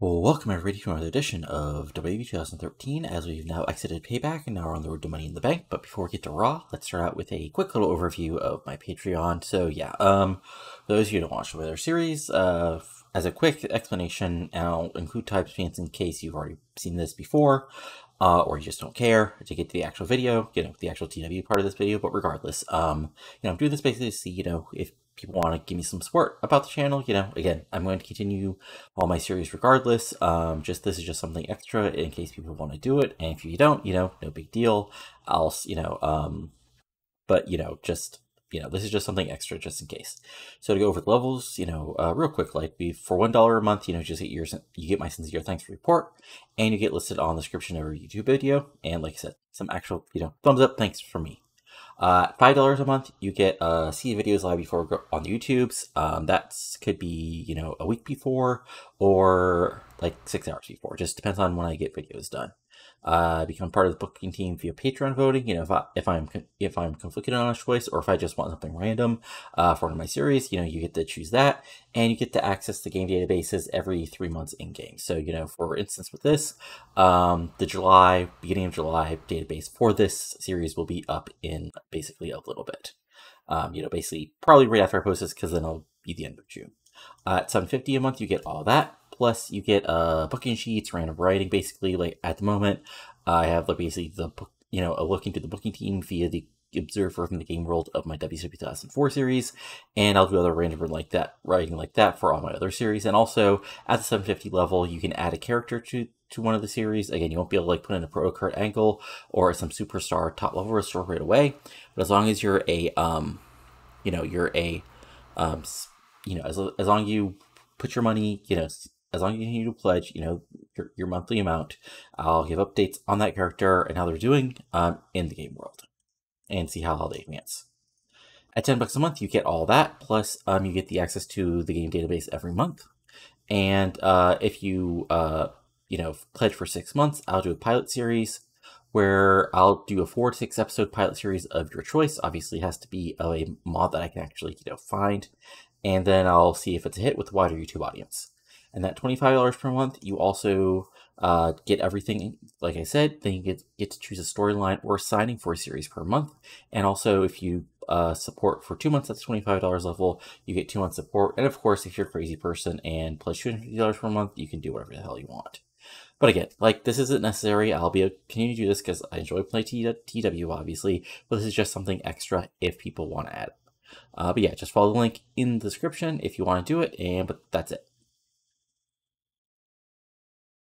Well, welcome everybody to another edition of WWE 2013, as we've now exited Payback and now we're on the road to Money in the Bank. But before we get to Raw, let's start out with a quick little overview of my Patreon. So yeah, for those of you who don't watch the regular series, as a quick explanation, and I'll include type spans in case you've already seen this before, or you just don't care to get to the actual video, you know, the actual TW part of this video. But regardless, you know, I'm doing this basically to see, you know, if people want to give me some support about the channel. You know, again, I'm going to continue all my series regardless. This is just something extra in case people want to do it, and if you don't, you know, no big deal. I'll, you know, but you know, just, you know, this is just something extra just in case. So to go over the levels, you know, real quick, like for $1 a month, you know, just you get my sincere thanks report, and you get listed on the description of every YouTube video, and like I said, some actual, you know, thumbs up thanks from me. $5 a month, you get see videos live before we go on the YouTubes. That could be, you know, a week before or like 6 hours before. It just depends on when I get videos done. Become part of the booking team via Patreon voting. You know, if I'm conflicted on a choice, or if I just want something random for one of my series, you know, you get to choose that, and you get to access the game databases every 3 months in game. So, you know, for instance, with this, the beginning of July database for this series will be up in basically a little bit. You know, basically probably right after I post this, because then it'll be the end of June. At $7.50 a month, you get all that. Plus, you get booking sheets, random writing. Basically, like at the moment, I have like basically the book, you know, a look into the booking team via the observer from the game world of my WWE 2004 series, and I'll do other random like that writing like that for all my other series. And also at the 750 level, you can add a character to one of the series. Again, you won't be able to like put in a pro-card angle or some superstar top level restore right away, but as long as you're a, you know, you're a, you know, as long as you put your money, you know, as long as you continue to pledge, you know, your monthly amount, I'll give updates on that character and how they're doing in the game world, and see how they advance. At $10 a month, you get all that. Plus, you get the access to the game database every month. And if you, you know, pledge for 6 months, I'll do a pilot series where I'll do a 4 to 6 episode pilot series of your choice. Obviously, it has to be a mod that I can actually, you know, find. And then I'll see if it's a hit with the wider YouTube audience. And that $25 per month, you also get everything, like I said. Then you get to choose a storyline or signing for a series per month. And also, if you support for 2 months at the $25 level, you get 2 months support. And of course, if you're a crazy person and plus $250 per month, you can do whatever the hell you want. But again, like, this isn't necessary. I'll be continuing to do this because I enjoy playing TW, obviously. But this is just something extra if people want to add it. But yeah, just follow the link in the description if you want to do it. But that's it.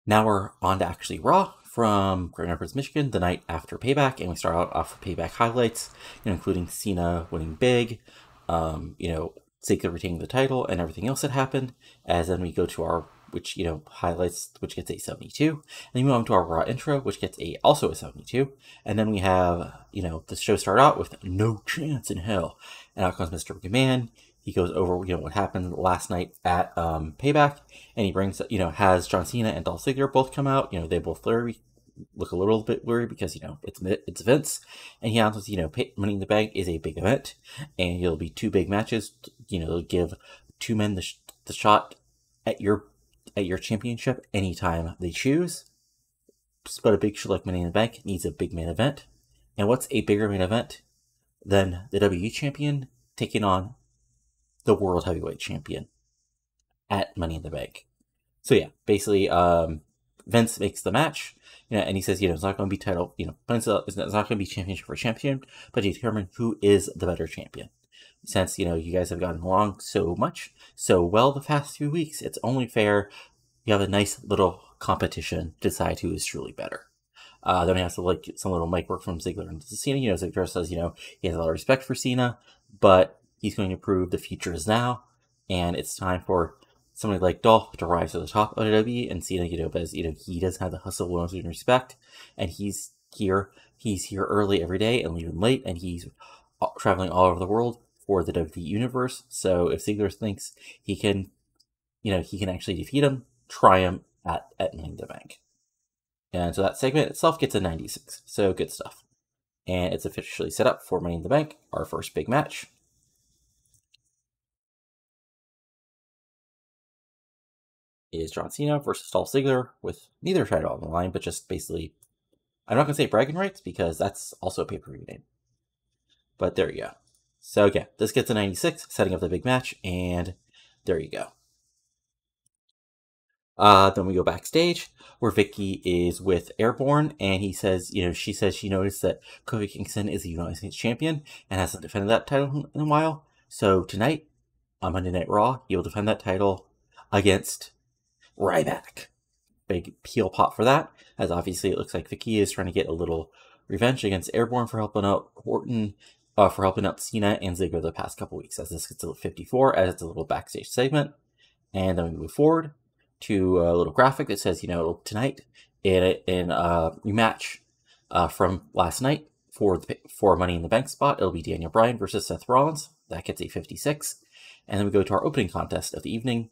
Now we're on to actually Raw from Grand Rapids, Michigan, the night after Payback, and we start out off with Payback highlights, you know, including Cena winning big, you know, Ziggler retaining the title, and everything else that happened. As then we go to our, which, you know, highlights, which gets a 72, and then we move on to our Raw intro, which gets also a 72, and then we have, you know, the show start out with no chance in hell, and out comes Mr. McMahon. He goes over, you know, what happened last night at Payback, and he brings, you know, has John Cena and Dolph Ziggler both come out. You know, they both look a little bit blurry because, you know, it's Vince, and he announces, you know, Money in the Bank is a big event, and it'll be 2 big matches. You know, they'll give 2 men the shot at your championship anytime they choose. But a big show like Money in the Bank needs a big main event, and what's a bigger main event than the WWE champion taking on the world heavyweight champion at Money in the Bank? So yeah, basically, Vince makes the match, you know, and he says, you know, it's not going to be title, you know, it's not going to be championship for champion, but to determine who is the better champion. Since, you know, you guys have gotten along so much, so well the past few weeks, it's only fair you have a nice little competition to decide who is truly better. Then he has to, like, some little mic work from Ziggler and Cena. You know, Ziggler says, you know, he has a lot of respect for Cena, but he's going to prove the future is now, and it's time for somebody like Dolph to rise to the top of WWE, and Cena, you know, as, you know, he doesn't have the hustle, willingness, and respect, and he's here early every day and leaving late, and he's traveling all over the world for the WWE universe. So if Ziggler thinks he can, you know, he can actually defeat him, try him at Money in the Bank. And so that segment itself gets a 96, so good stuff. And it's officially set up for Money in the Bank, our first big match. is John Cena versus Dolph Ziggler with neither title on the line, but just basically, I'm not going to say bragging rights because that's also a pay-per-view name. But there you go. So yeah, this gets a 96, setting up the big match, and there you go. Then we go backstage where Vicky is with Airborne, and he says, you know, she says she noticed that Kofi Kingston is the United States champion and hasn't defended that title in a while. So tonight on Monday Night Raw, he will defend that title against Ryback. Big peel pop for that, as obviously it looks like Vicky is trying to get a little revenge against Airborne for helping out Orton, for helping out Cena and Ziggler the past couple weeks, as this gets a 54, as it's a little backstage segment. And then we move forward to a little graphic that says, you know, tonight in a rematch from last night for Money in the Bank spot, it'll be Daniel Bryan versus Seth Rollins. That gets a 56. And then we go to our opening contest of the evening.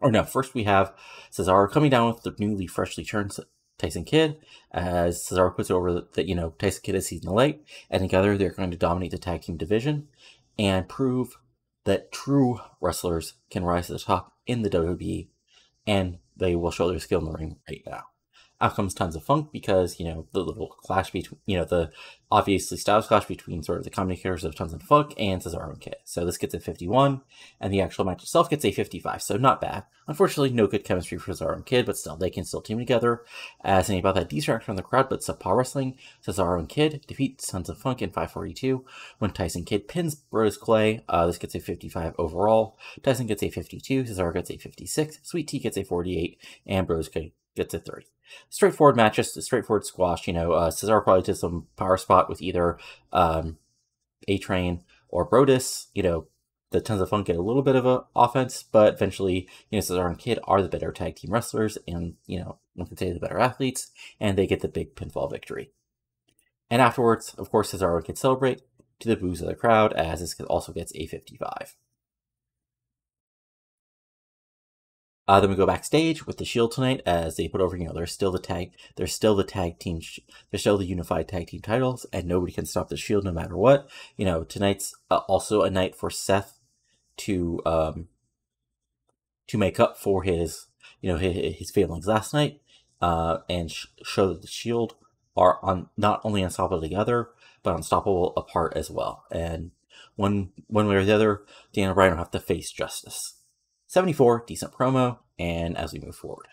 Or no, first we have Cesaro coming down with the newly freshly turned Tyson Kidd, as Cesaro puts over that, you know, Tyson Kidd is season of light, and together they're going to dominate the tag team division and prove that true wrestlers can rise to the top in the WWE, and they will show their skill in the ring right now. Out comes tons of funk because, you know, the little clash between, you know, the obviously styles clash between sort of the communicators of Tons and Funk and Cesaro and Kidd. So this gets a 51, and the actual match itself gets a 55, so not bad. Unfortunately, no good chemistry for Cesaro and Kidd, but still, they can still team together. As any about that distraction from the crowd, but subpar wrestling, Cesaro and Kidd defeat Tons and Funk in 542 when Tyson Kidd pins Rose Clay. This gets a 55 overall. Tyson gets a 52, Cesaro gets a 56, Sweet Tea gets a 48, and Rose Clay gets a 30. Straightforward matches, straightforward squash. You know, Cesaro probably did some power spot with either A-Train or Brodus. You know, the Tons of Funk get a little bit of a offense, but eventually, you know, Cesaro and Kidd are the better tag team wrestlers and, you know, one could say the better athletes, and they get the big pinfall victory. And afterwards, of course, Cesaro could celebrate to the boos of the crowd, as this also gets a 55. Then we go backstage with the Shield tonight, as they put over, you know, they're still the unified tag team titles, and nobody can stop the Shield no matter what. You know, tonight's also a night for Seth to make up for his, you know, his failings last night, and show that the Shield are on not only unstoppable together, but unstoppable apart as well. And one way or the other, Daniel Bryan will have to face justice. 74, decent promo, and as we move forward.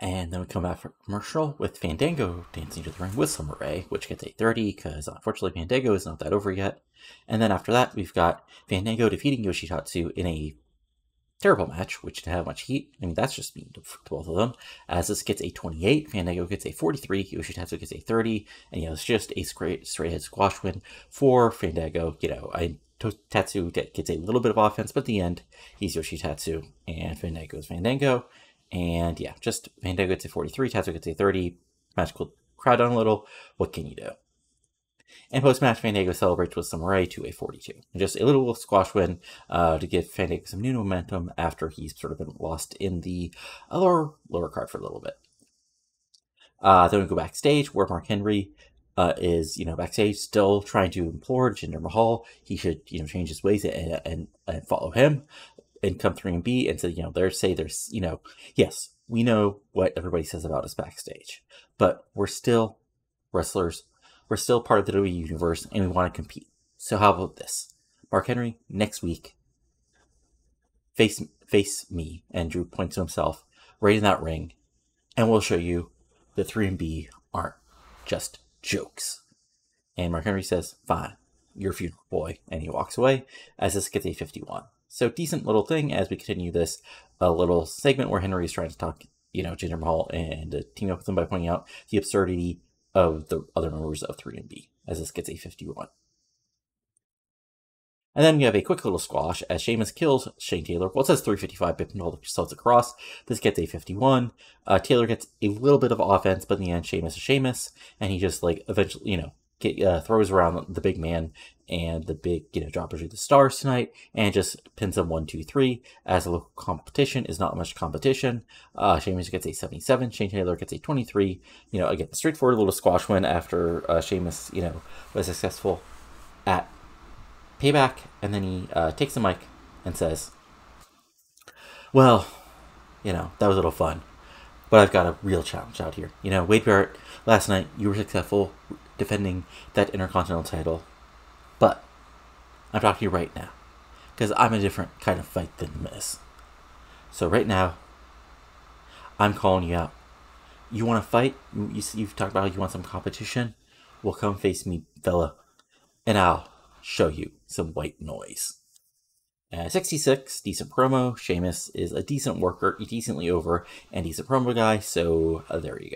And then we come back for commercial with Fandango dancing to the ring with Summer Rae, which gets a 30, because unfortunately Fandango is not that over yet. And then after that, we've got Fandango defeating Yoshitatsu in a terrible match, which didn't have much heat. I mean, that's just mean to both of them. As this gets a 28, Fandango gets a 43, Yoshitatsu gets a 30, and, you know, it's just a straight-head squash win for Fandango. You know, Tatsu gets a little bit of offense, but at the end, he's Yoshitatsu, and Fandango is Fandango. And yeah, just Fandango gets a 43, Tatsu gets a 30, magical crowd on a little. What can you do? And post-match, Fandango celebrates with Summer Rae to a 42. And just a little squash win to give Fandango some new momentum after he's sort of been lost in the lower card for a little bit. Then we go backstage where Mark Henry is, you know, backstage still trying to implore Jinder Mahal he should, you know, change his ways and follow him and come 3 and B, and so, you know, there's, you know, yes, we know what everybody says about us backstage, but we're still wrestlers, we're still part of the WWE universe, and we want to compete. So how about this? Mark Henry next week face me, and Drew points to himself right in that ring, and we'll show you the 3 and B aren't just jokes. And Mark Henry says, fine, you're funeral boy, and he walks away, as this gets a 51. So decent little thing as we continue this little segment where Henry is trying to talk, you know, Jinder Mahal and team up with him by pointing out the absurdity of the other members of 3 and B, as this gets a 51. And then we have a quick little squash as Sheamus kills Shane Taylor. Well, it says 355, but all the cells across. This gets a 51. Taylor gets a little bit of offense, but in the end, Sheamus is Sheamus. And he just, like, eventually, you know, throws around the big man and the big, you know, dropper to the stars tonight. And just pins him 1, 2, 3. As the local competition is not much competition. Sheamus gets a 77. Shane Taylor gets a 23. You know, again, straightforward little squash win after Sheamus, you know, was successful at Payback, and then he takes the mic and says, well, you know, that was a little fun. But I've got a real challenge out here. You know, Wade Barrett, last night you were successful defending that Intercontinental title. But I'm talking to you right now, because I'm a different kind of fight than this. So right now, I'm calling you out. You want to fight? You've talked about how you want some competition? Well, come face me, fella, and I'll show you some white noise. 66, decent promo. Sheamus is a decent worker, decently over, and he's a promo guy, so there you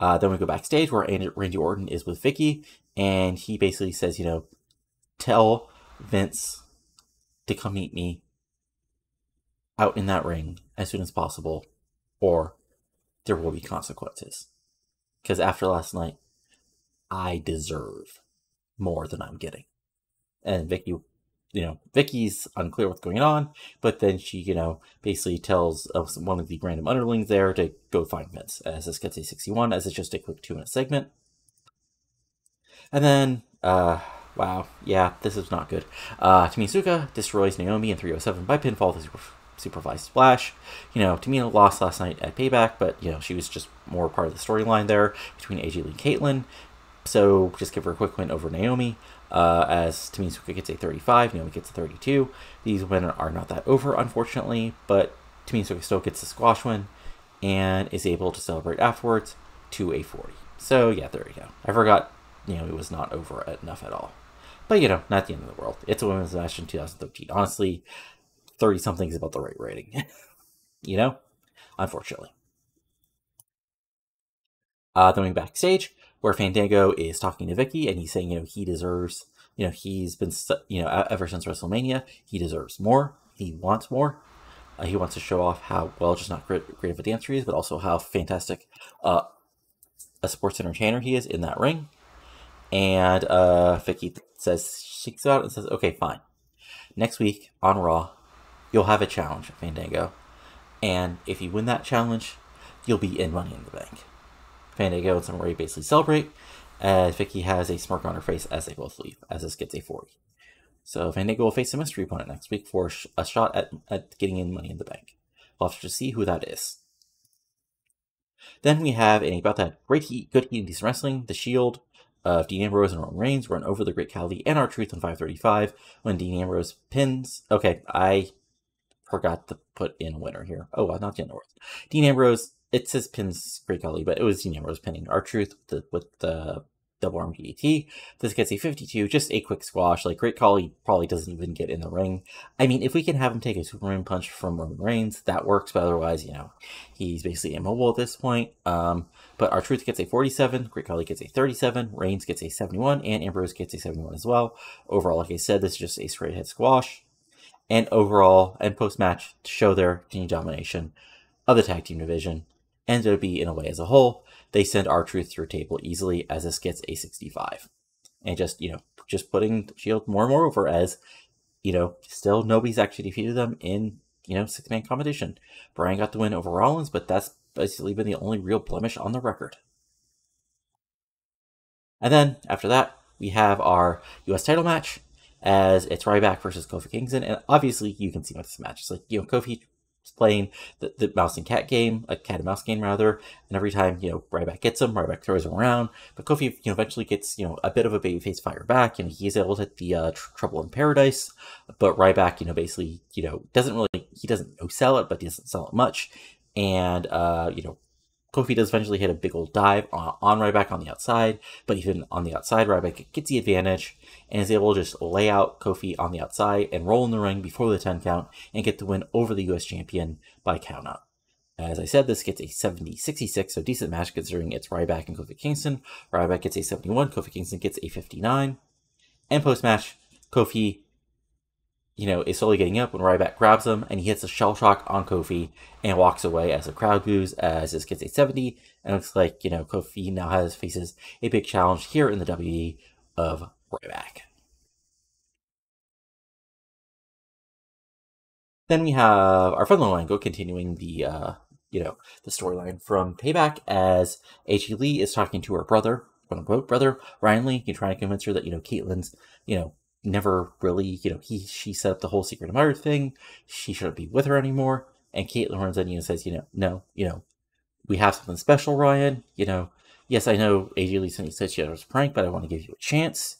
go. Then we go backstage where Randy Orton is with Vicky, and he basically says, you know, tell Vince to come meet me out in that ring as soon as possible, or there will be consequences. Because after last night, I deserve more than I'm getting. And Vicky, you know, Vicky's unclear what's going on, but then she, you know, basically tells one of the random underlings there to go find Vince, as this gets a 61, as it's just a quick 2-minute segment. And then, wow, yeah, this is not good. Tomisuka destroys Naomi in 307 by pinfall, the supervised splash. You know, Tamina lost last night at Payback, but, you know, she was just more part of the storyline there between AJ Lee and Caitlyn. So just give her a quick win over Naomi. As Tamisuka gets a 35, Naomi gets a 32. These women are not that over, unfortunately, but Tamisuka still gets the squash win and is able to celebrate afterwards to a 40. So yeah, there we go. I forgot, you know, it was not over enough at all. But, you know, not the end of the world. It's a women's match in 2013. Honestly, 30-something is about the right rating. You know? Unfortunately. Then we're backstage, where Fandango is talking to Vicky, and he's saying, you know, he deserves, you know, he's been, you know, ever since WrestleMania, he deserves more. He wants more. He wants to show off how, well, just not great of a dancer he is, but also how fantastic a sports entertainer he is in that ring. And Vicky says, shakes out and says, okay, fine. Next week on Raw, you'll have a challenge, Fandango. And if you win that challenge, you'll be in Money in the Bank. Fandango and Samurai basically celebrate, as Vicky has a smirk on her face as they both leave, as this gets a 40. So Fandango will face a mystery opponent next week for a shot at getting in Money in the Bank. We'll have to see who that is. Then we have in about that great heat, good heat and decent wrestling, The Shield of Dean Ambrose and Roman Reigns run over the Great Khali and R-Truth in 535 when Dean Ambrose pins. Okay, I forgot to put in winner here. Oh, well, not the end of the world. Dean Ambrose. It says pins Great Khali, but it was Dean Ambrose pinning R-Truth with the double arm DDT. This gets a 52, just a quick squash. Like, Great Khali probably doesn't even get in the ring. I mean, if we can have him take a Superman punch from Roman Reigns, that works. But otherwise, you know, he's basically immobile at this point. But R-Truth gets a 47, Great Khali gets a 37, Reigns gets a 71, and Ambrose gets a 71 as well. Overall, like I said, this is just a straight head squash. And overall, and post-match, to show their continued domination of the tag team division. And it'll be in a way as a whole, they send R-Truth through a table easily, as this gets a 65. And just, you know, just putting Shield more and more over, as, you know, still nobody's actually defeated them in, you know, 6-man competition. Bryan got the win over Rollins, but that's basically been the only real blemish on the record. And then after that, we have our U.S. title match, as it's Ryback versus Kofi Kingston. And obviously you can see what this match is like. You know, Kofi playing the mouse and cat game, a cat and mouse game rather, and every time, you know, Ryback gets him, Ryback throws him around, but Kofi, you know, eventually gets, you know, a bit of a babyface fire back, and he's able to hit the Trouble in Paradise, but Ryback, you know, basically, you know, doesn't really, he doesn't sell it, but he doesn't sell it much, and, you know, Kofi does eventually hit a big old dive on Ryback on the outside, but even on the outside, Ryback gets the advantage and is able to just lay out Kofi on the outside and roll in the ring before the 10 count and get the win over the U.S. champion by count out. As I said, this gets a 70-66, so decent match considering it's Ryback and Kofi Kingston. Ryback gets a 71, Kofi Kingston gets a 59. And post-match, Kofi, you know, is slowly getting up when Ryback grabs him, and he hits a shell shock on Kofi and walks away as the crowd boos, as this gets a 70, and it looks like, you know, Kofi now faces a big challenge here in the WWE of Ryback. Then we have our fun little angle continuing the, you know, the storyline from Payback, as AJ Lee is talking to her brother, quote-unquote brother, Ryan Lee, trying to convince her that, you know, Caitlyn's, you know, never really, you know, she set up the whole secret admirer thing. She shouldn't be with her anymore. And Caitlyn runs in and says, you know, no, you know, we have something special, Ryan. You know, yes, I know AJ Lee said she had a prank, but I want to give you a chance.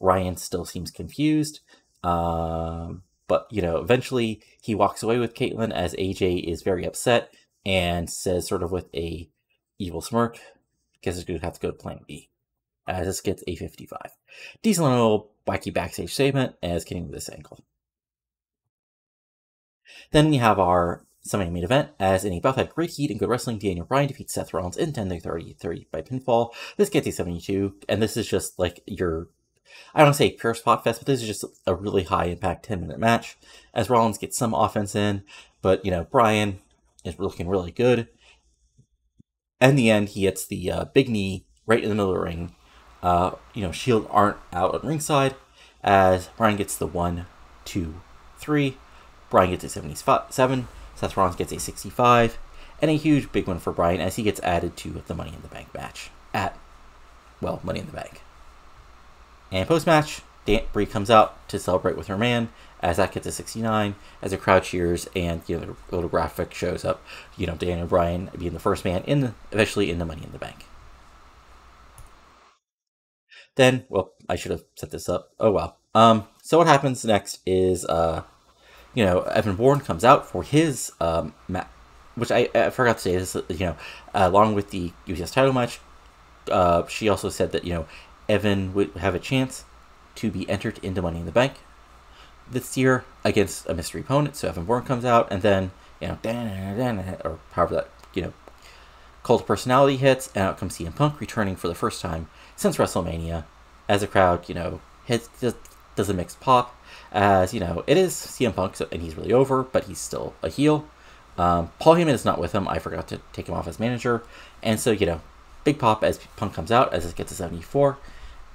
Ryan still seems confused. But, you know, eventually he walks away with Caitlyn as AJ is very upset and says sort of with a evil smirk, guess it's going to have to go to plan B. As this gets a 55. Decent little wacky backstage statement as getting this angle. Then we have our semi-main event, as in a bout had great heat and good wrestling, Daniel Bryan defeats Seth Rollins in 10-30 by pinfall. This gets a 72, and this is just like your, I don't want to say pure spot fest, but this is just a really high-impact 10-minute match, as Rollins gets some offense in, but, you know, Bryan is looking really good. In the end, he hits the big knee right in the middle of the ring. You know, Shield aren't out on ringside, as Bryan gets the 1, 2, 3. Bryan gets a 77. Seth Rollins gets a 65, and a huge big one for Bryan as he gets added to the Money in the Bank match at, well, Money in the Bank. And post-match, Bree comes out to celebrate with her man as that gets a 69, as the crowd cheers and, you know, the little graphic shows up, you know, Daniel Bryan being the first man in the, eventually in the Money in the Bank. Then, well, I should have set this up. Oh, well. So what happens next is, you know, Evan Bourne comes out for his match, which I forgot to say this, you know, along with the UCS title match, she also said that, you know, Evan would have a chance to be entered into Money in the Bank this year against a mystery opponent. So Evan Bourne comes out, and then, you know, or however that, you know, cult personality hits, and out comes CM Punk returning for the first time since WrestleMania as the crowd, you know, hits, just does a mixed pop. As, you know, it is CM Punk, so, and he's really over, but he's still a heel. Paul Heyman is not with him. I forgot to take him off as manager. And so, you know, big pop as Punk comes out, as this gets a 74.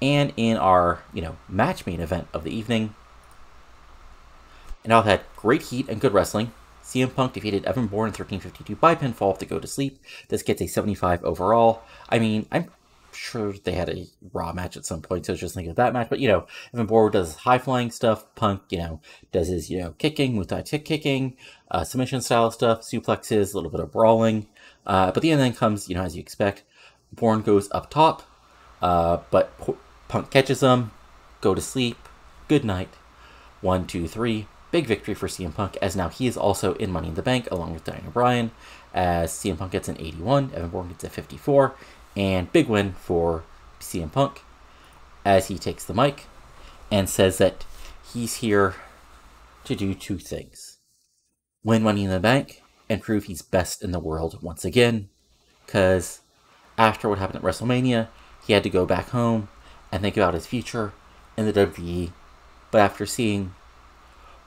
And in our, you know, match main event of the evening, and all had great heat and good wrestling. CM Punk defeated Evan Bourne in 13:52 by pinfall to go to sleep. This gets a 75 overall. I mean, I'm sure they had a Raw match at some point, so just think of that match. But, you know, Evan Bourne does his high-flying stuff. Punk, you know, does his, you know, kicking, Muay Thai kicking, submission-style stuff, suplexes, a little bit of brawling. But the end then comes, you know, as you expect, Bourne goes up top, but Punk catches him, go to sleep, good night, 1, 2, 3. Big victory for CM Punk, as now he is also in Money in the Bank, along with Daniel Bryan, as CM Punk gets an 81, Evan Bourne gets a 54, and big win for CM Punk as he takes the mic and says that he's here to do two things. Win Money in the Bank and prove he's best in the world once again, because after what happened at WrestleMania, he had to go back home and think about his future in the WWE. But after seeing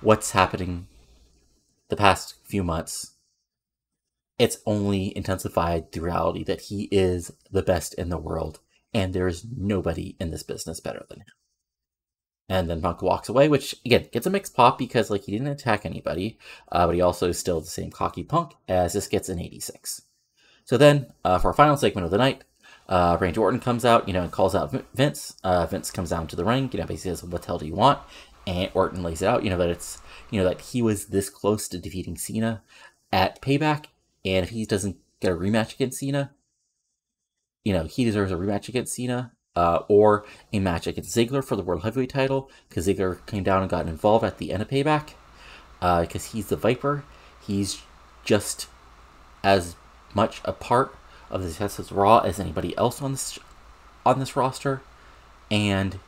what's happening the past few months, it's only intensified the reality that he is the best in the world, and there is nobody in this business better than him. And then Punk walks away, which, again, gets a mixed pop because, like, he didn't attack anybody, but he also is still the same cocky Punk, as this gets an 86. So then, for our final segment of the night, Randy Orton comes out, you know, and calls out Vince. Vince comes down to the ring, you know, basically says, what the hell do you want? And Orton lays it out, you know, that it's, you know, that he was this close to defeating Cena at Payback, and if he doesn't get a rematch against Cena, you know, he deserves a rematch against Cena, or a match against Ziggler for the World Heavyweight title, because Ziggler came down and got involved at the end of Payback, because he's the Viper. He's just as much a part of the success of Raw as anybody else on this roster, and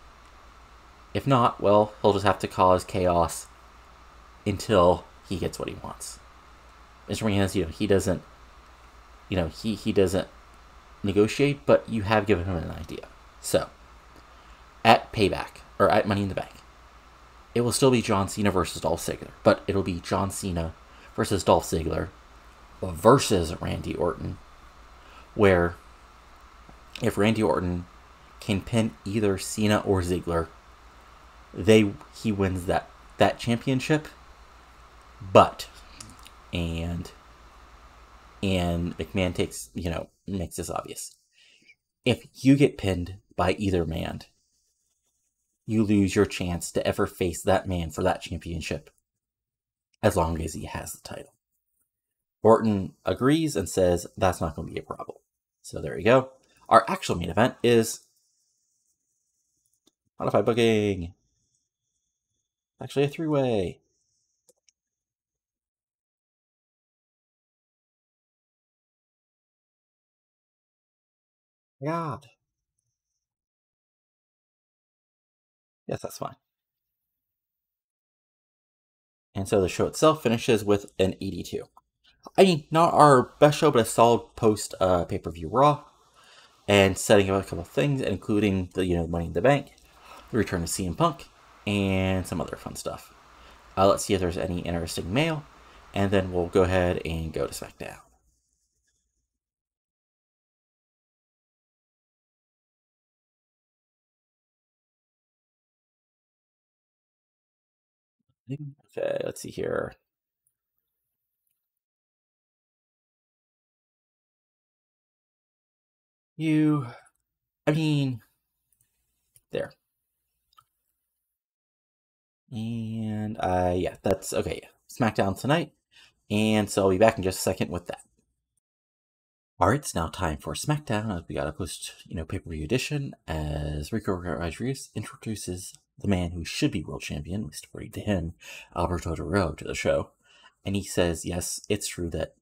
if not, well, he'll just have to cause chaos until he gets what he wants. Mr. McMahon, you know, he doesn't, you know, he doesn't negotiate, but you have given him an idea. So, at Payback, or at Money in the Bank, it will still be John Cena versus Dolph Ziggler, but it'll be John Cena versus Dolph Ziggler versus Randy Orton, where if Randy Orton can pin either Cena or Ziggler, he wins that championship, but... And McMahon takes, you know, makes this obvious. If you get pinned by either man, you lose your chance to ever face that man for that championship, as long as he has the title. Orton agrees and says that's not going to be a problem. So there you go. Our actual main event is modified booking. Actually a three-way. God. Yes, that's fine. And so the show itself finishes with an 82. I mean, not our best show, but a solid post pay-per-view Raw, and setting up a couple of things, including the Money in the Bank, the return of CM Punk, and some other fun stuff. Let's see if there's any interesting mail, and then we'll go ahead and go to SmackDown. Okay, let's see here. There. And, yeah, that's, okay, yeah. SmackDown tonight. And so I'll be back in just a second with that. Alright, it's now time for SmackDown, as we got a post, pay-per-view edition, as Rico Rodriguez introduces the man who should be world champion, at least according to him, Alberto Del Rio, to the show. And he says, yes, it's true that,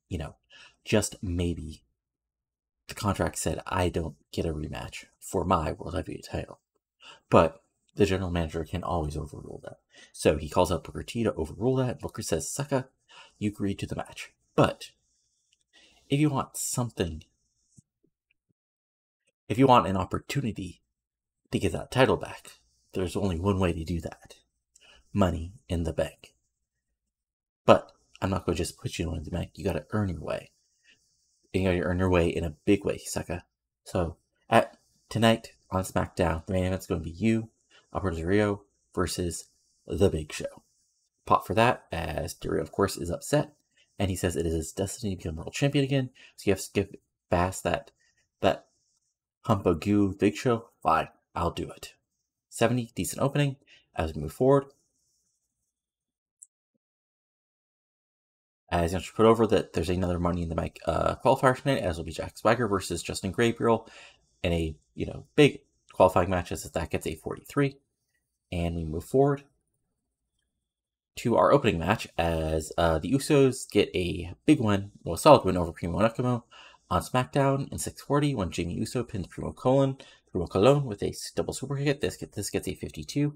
just maybe the contract said I don't get a rematch for my World Heavyweight title. But the general manager can always overrule that. So he calls out Booker T to overrule that. Booker says, sucker, you agreed to the match. But if you want something, if you want an opportunity to get that title back, there's only one way to do that. Money in the Bank. But I'm not going to just put you in the bank. You got to earn your way. And you earn your way in a big way, sucker. So, at tonight on SmackDown, the main event's going to be you, Alberto Del Rio, versus The Big Show. Pop for that, as Del Rio, of course, is upset, and he says it is his destiny to become world champion again, so you have to skip past that hump of goo Big Show. Fine, I'll do it. 70, decent opening, as we move forward. As you should put over that there's another Money in the Bank qualifier tonight, as will be Jack Swagger versus Justin Gabriel in a, big qualifying match, as that gets a 43. And we move forward to our opening match, as the Usos get a big win, well, a solid win over Primo Nakamo on SmackDown in 640 when Jamie Uso pins Primo Colon with a double super hit. This gets a 52.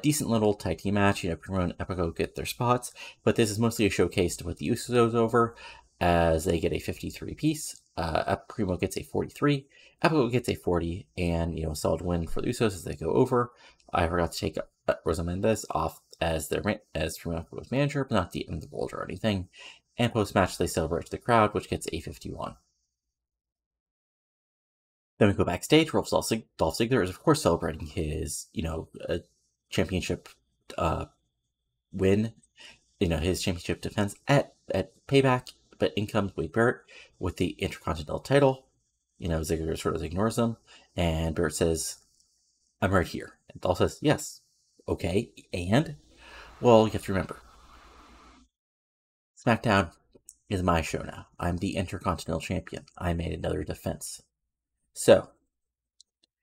Decent little tag team match. Primo and Epico get their spots, but this is mostly a showcase to put the Usos over, as they get a 53 piece. Primo gets a 43. Epico gets a 40, and a solid win for the Usos as they go over. I forgot to take Rosa Mendez off as Primo Epico's manager, but not the end of the world or anything. And post match they celebrate to the crowd, which gets a 51. Then we go backstage where Dolph Ziggler is, of course, celebrating his, championship win, his championship defense at Payback, but in comes Wade Barrett with the Intercontinental title. Ziggler sort of ignores him, and Barrett says, I'm right here. And Dolph says, yes, okay, and? Well, you have to remember, SmackDown is my show now. I'm the Intercontinental champion. I made another defense. So,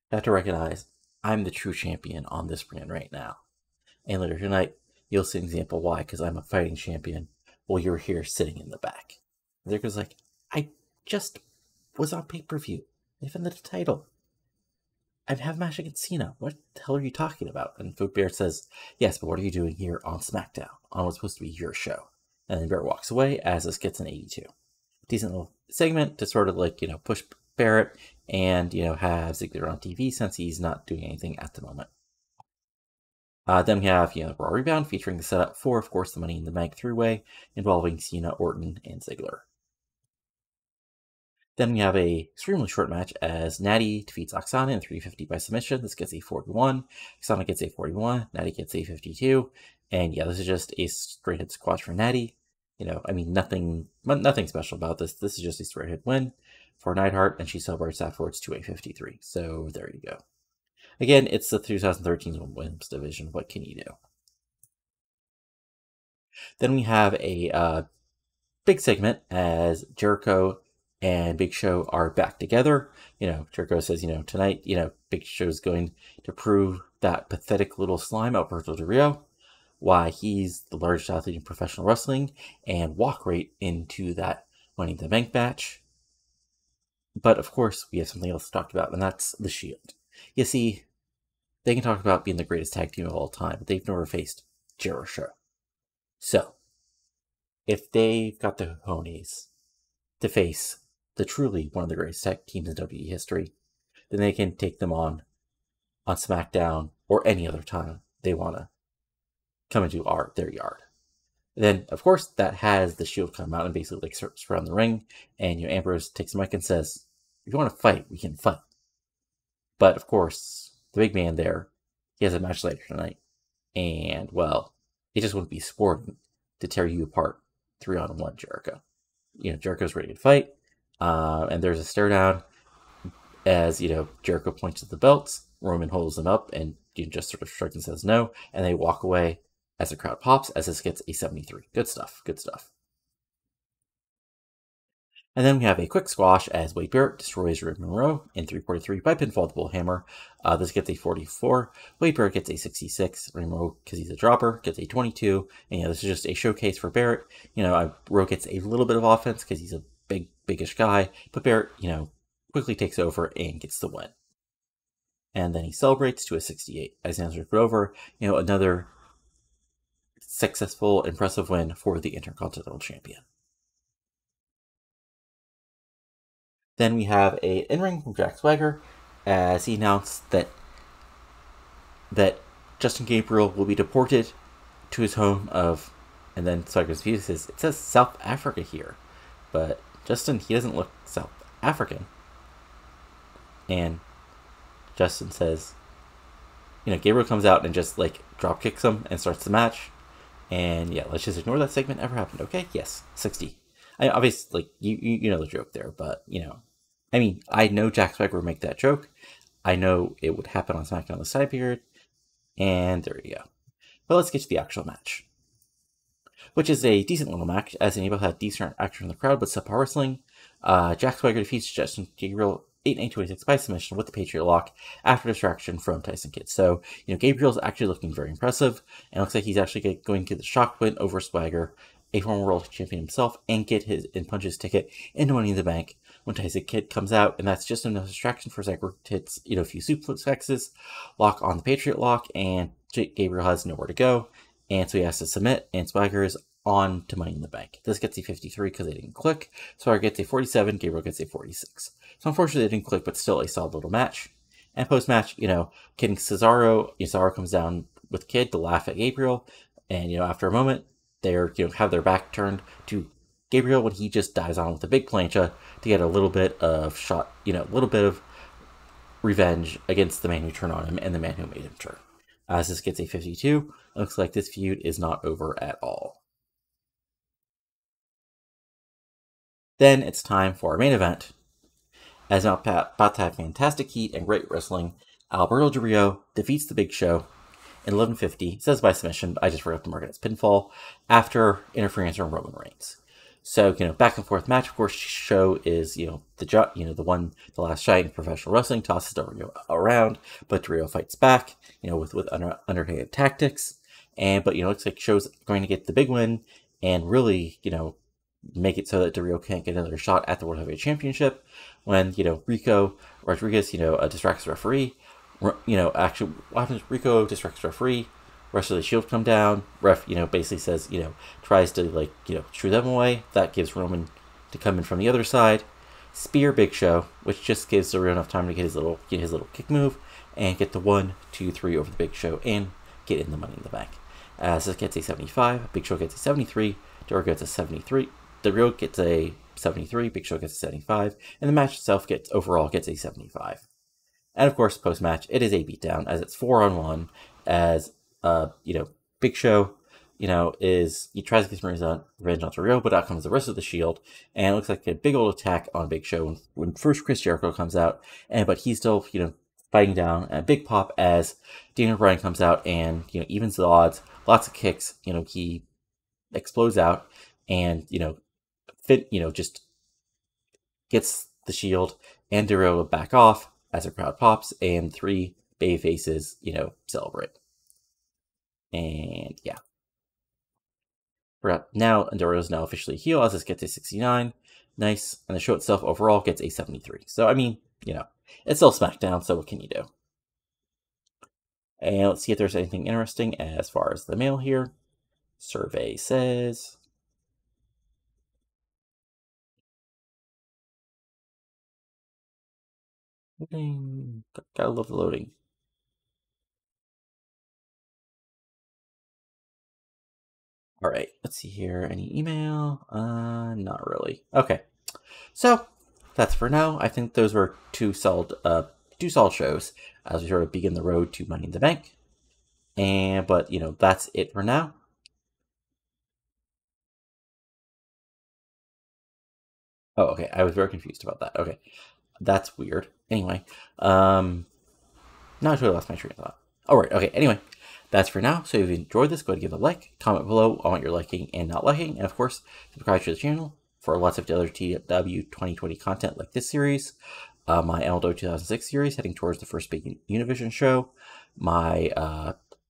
I have to recognize I'm the true champion on this brand right now. And later tonight, you'll see an example why, because I'm a fighting champion while you're here sitting in the back. Ziggler's like, I just was on pay-per-view. I defended the title. I have a match against Cena. What the hell are you talking about? And Barrett says, yes, but what are you doing here on SmackDown? On what's supposed to be your show. And then Barrett walks away, as this gets an 82. Decent little segment to sort of like, push Barrett and, have Ziggler on TV since he's not doing anything at the moment. Then we have, Raw Rebound featuring the setup for, of course, the Money in the Bank three-way involving Cena, Orton, and Ziggler. Then we have a extremely short match as Natty defeats Oksana in 350 by submission. This gets a 41. Oksana gets a 41. Natty gets a 52. And yeah, this is just a straight-hit squash for Natty. Nothing special about this. This is just a straight-hit win for Neidhart, and she celebrates afterwards to a 53. So there you go. Again, it's the 2013 Women's Division. What can you do? Then we have a big segment as Jericho and Big Show are back together. You know, Jericho says, you know, tonight, you know, Big Show's going to prove that pathetic little slime, Alberto Del Rio, why he's the largest athlete in professional wrestling, and walk right into that Money in the Bank match. But of course, we have something else to talk about, and that's The Shield. You see, they can talk about being the greatest tag team of all time, but they've never faced Jericho. So, if they've got the cojones to face the truly one of the greatest tag teams in WWE history, then they can take them on SmackDown or any other time they want to come into their yard. And then, of course, that has the Shield come out and basically like circles around the ring, and you know, Ambrose takes the mic and says, "If you want to fight, we can fight." But of course, the big man there, he has a match later tonight, and well, it just wouldn't be sporting to tear you apart 3-on-1, Jericho. You know, Jericho's ready to fight, and there's a stare down as, you know, Jericho points at the belts, Roman holds them up, and you know, just sort of shrugs and says no, and they walk away as the crowd pops, as this gets a 73. Good stuff, good stuff. And then we have a quick squash as Wade Barrett destroys Ray Monroe in 3:43 by pinfall the Bullhammer. This gets a 44. Wade Barrett gets a 66. Ray Monroe, because he's a dropper, gets a 22. And, you know, this is just a showcase for Barrett. You know, Rowe gets a little bit of offense because he's a biggish guy. But Barrett, you know, quickly takes over and gets the win. And then he celebrates to a 68. As Nance put over, you know, another successful, impressive win for the Intercontinental Champion. Then we have a in-ring from Jack Swagger as he announced that Justin Gabriel will be deported to his home of, and then Swagger's view says, it says South Africa here, but Justin, he doesn't look South African. And Justin says, you know, Gabriel comes out and just like drop kicks him and starts the match. And yeah, let's just ignore that segment ever happened. Okay, yes, 60. I obviously, like, you know the joke there, but you know, I mean, I know Jack Swagger would make that joke. I know it would happen on SmackDown this time period, and there you go. But let's get to the actual match, which is a decent little match, as Enable had decent action in the crowd, but subpar wrestling. Jack Swagger defeats Justin Gabriel 8-9-26 by submission with the Patriot Lock after distraction from Tyson Kidd. So, you know, Gabriel's actually looking very impressive, and looks like he's actually going to get the shock win over Swagger, a former world champion himself, and get his and punch his ticket into Money in the Bank when Tyson Kidd comes out, and that's just enough distraction for Swagger to hit, you know, a few suplexes, lock on the Patriot Lock, and Gabriel has nowhere to go, and so he has to submit, and Swagger is on to Money in the Bank. This gets a 53 because they didn't click. Swagger gets a 47, Gabriel gets a 46. So unfortunately they didn't click, but still a solid little match. And post-match, you know, Kid and Cesaro, Cesaro comes down with Kid to laugh at Gabriel, and, you know, after a moment, they're, you know, have their back turned to Gabriel when he just dives on with a big plancha to get a little bit of shot, you know, a little bit of revenge against the man who turned on him and the man who made him turn. As this gets a 52, it looks like this feud is not over at all. Then it's time for our main event, as now about to have fantastic heat and great wrestling, Alberto Del Rio defeats the Big Show in 11:50, says by submission, I just forgot to mark it as pinfall, after interference from Roman Reigns. So, you know, back and forth match. Of course, Show is, you know, the last shot in professional wrestling, tosses Del Rio around, but Del Rio fights back, you know, with underhanded tactics. And, but, you know, it looks like Show's going to get the big win and really, you know, make it so that Del Rio can't get another shot at the World Heavyweight Championship when, you know, Rico Rodriguez, you know, distracts the referee. You know, actually, what happens? Rico distracts referee, rest of the Shield come down, ref, you know, basically says, you know, tries to, like, you know, shoo them away. That gives Roman to come in from the other side, spear Big Show, which just gives Del Rio enough time to get his little kick move, and get the 1, 2, 3 over the Big Show, and get in the Money in the Bank. As this gets a 75, Big Show gets a 73, Del Rio gets a 73, Del Rio gets a 73, Big Show gets a 75, and the match itself overall gets a 75. And of course, post-match, it is a beatdown, as it's 4-on-1, as, you know, Big Show, you know, he tries to get some revenge on Del Rio, but out comes the rest of the Shield, and it looks like a big old attack on Big Show when first Chris Jericho comes out, but he's still, you know, fighting down. A big pop as Daniel Bryan comes out and, you know, evens the odds. Lots of kicks. You know, he explodes out and, you know, just gets the Shield and Del Rio back off as the crowd pops, and three bay faces, you know, celebrate. And yeah. Now, Del Rio is now officially heel as this gets a 69. Nice. And the show itself overall gets a 73. So, I mean, you know, it's still SmackDown, so what can you do? And let's see if there's anything interesting as far as the mail here. Survey says... Loading. Gotta love the loading. All right, let's see here. Any email? Not really. Okay, so that's for now. I think those were two solid shows as we sort of begin the road to Money in the Bank. But you know, that's it for now. Oh, okay. I was very confused about that. Okay. That's weird. Anyway, not sure I lost my train of thought. All right, okay, anyway, that's for now. So if you enjoyed this, go ahead and give it a like, comment below on what you're liking and not liking, and of course, subscribe to the channel for lots of other TW 2020 content like this series, my Aldo 2006 series heading towards the first big Univision show, my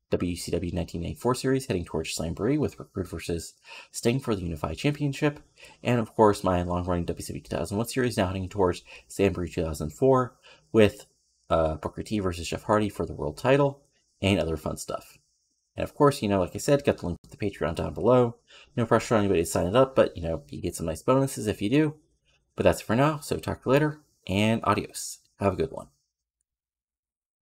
WCW 1994 series heading towards Slamboree with Rude versus Sting for the Unified Championship, and of course my long-running WCW 2001 series now heading towards Slamboree 2004 with Booker T versus Jeff Hardy for the world title, and other fun stuff. And of course, you know, like I said, got the link to the Patreon down below. No pressure on anybody to sign it up, but you know, you get some nice bonuses if you do. But that's it for now, so talk to you later, and adios. Have a good one.